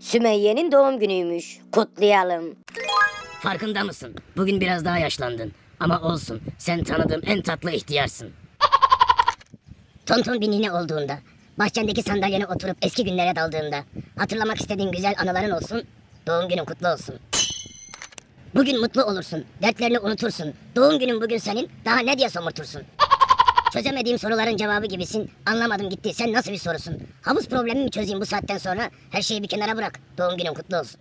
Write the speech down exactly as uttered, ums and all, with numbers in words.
Sümeyye'nin doğum günüymüş. Kutlayalım. Farkında mısın? Bugün biraz daha yaşlandın. Ama olsun. Sen tanıdığım en tatlı ihtiyarsın. Tonton bir nine olduğunda, bahçendeki sandalyene oturup eski günlere daldığında, hatırlamak istediğin güzel anıların olsun, doğum günün kutlu olsun. Bugün mutlu olursun, dertlerini unutursun, doğum günün bugün senin, daha ne diye somurtursun. Çözemediğim soruların cevabı gibisin, anlamadım gitti, sen nasıl bir sorusun? Havuz problemi mi çözeyim bu saatten sonra, her şeyi bir kenara bırak, doğum günün kutlu olsun.